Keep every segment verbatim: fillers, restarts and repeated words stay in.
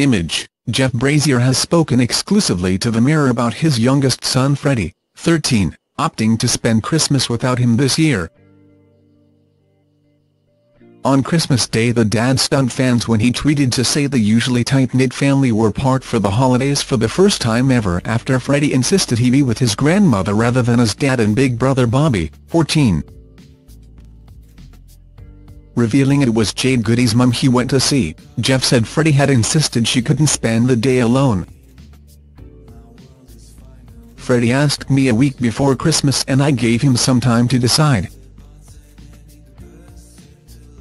Image, Jeff Brazier has spoken exclusively to the Mirror about his youngest son Freddie, thirteen, opting to spend Christmas without him this year. On Christmas Day, the dad stunned fans when he tweeted to say the usually tight-knit family were apart for the holidays for the first time ever after Freddie insisted he be with his grandmother rather than his dad and big brother Bobby, fourteen. Revealing it was Jade Goody's mum he went to see, Jeff said Freddie had insisted she couldn't spend the day alone. "Freddie asked me a week before Christmas and I gave him some time to decide.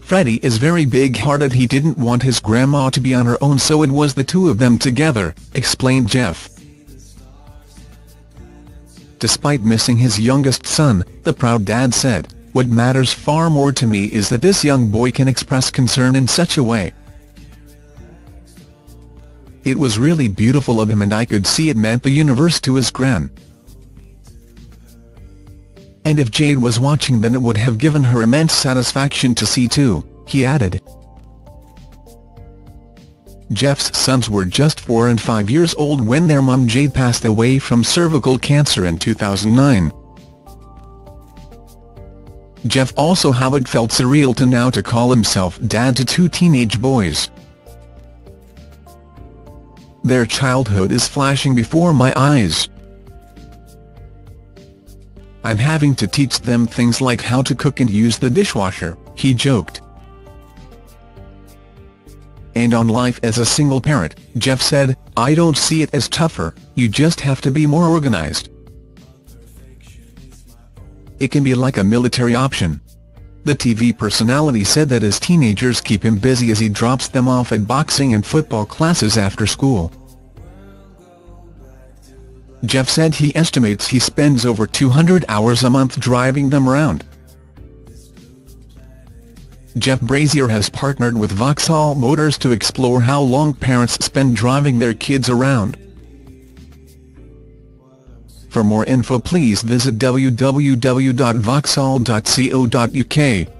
Freddie is very big-hearted. He didn't want his grandma to be on her own, so it was the two of them together," explained Jeff. Despite missing his youngest son, the proud dad said, "What matters far more to me is that this young boy can express concern in such a way. It was really beautiful of him and I could see it meant the universe to his gran. And if Jade was watching, then it would have given her immense satisfaction to see too," he added. Jeff's sons were just four and five years old when their mum Jade passed away from cervical cancer in two thousand nine. Jeff also how it felt surreal to now to call himself dad to two teenage boys. "Their childhood is flashing before my eyes. I'm having to teach them things like how to cook and use the dishwasher," he joked. And on life as a single parent, Jeff said, "I don't see it as tougher, you just have to be more organized. It can be like a military option." The T V personality said that his teenagers keep him busy as he drops them off at boxing and football classes after school. Jeff said he estimates he spends over two hundred hours a month driving them around. Jeff Brazier has partnered with Vauxhall Motors to explore how long parents spend driving their kids around. For more info, please visit w w w dot vauxhall dot co dot u k.